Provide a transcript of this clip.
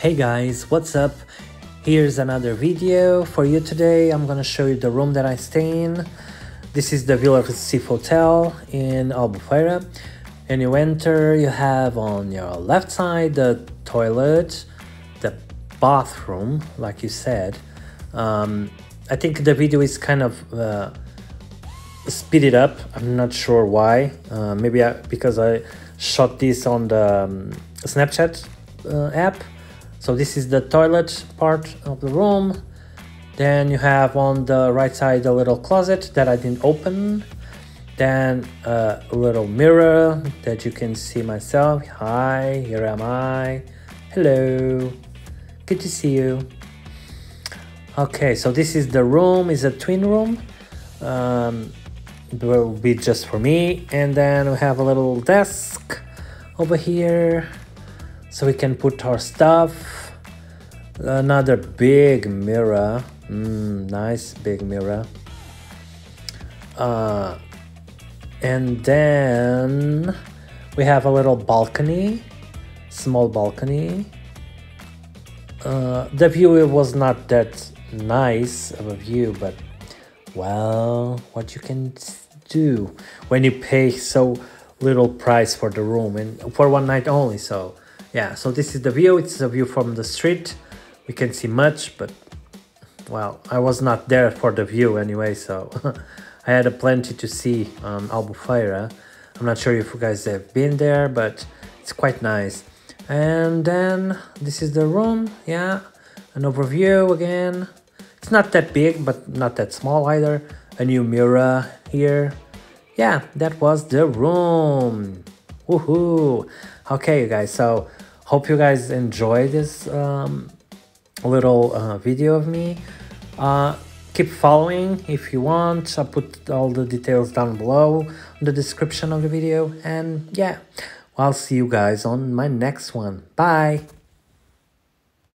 Hey guys, what's up? Here's another video for you today. I'm gonna show you the room that I stay in. This is the Vila Recife Hotel in Albufeira. And you enter, you have on your left side the toilet, the bathroom, like you said. I think the video is kind of speeded up. I'm not sure why. Maybe because I shot this on the Snapchat app. So this is the toilet part of the room. Then you have on the right side a little closet that I didn't open. Then a little mirror that you can see myself. Hi, here am I. Hello, good to see you. Okay, so this is the room. It's a twin room. It will be just for me. And then we have a little desk over here, so we can put our stuff. Another big mirror, nice big mirror. And then we have a little balcony, small balcony. The view, it was not that nice of a view, but well, what you can do when you pay so little price for the room and for one night only. So yeah, so this is the view. It's a view from the street. We can't see much, but well, I was not there for the view anyway, so I had plenty to see Albufeira. I'm not sure if you guys have been there, but it's quite nice. And then this is the room. Yeah, an overview again. It's not that big, but not that small either. A new mirror here. Yeah, that was the room. Woohoo! Okay, you guys, so hope you guys enjoy this little video of me. Keep following if you want. I'll put all the details down below in the description of the video. And yeah, I'll see you guys on my next one. Bye!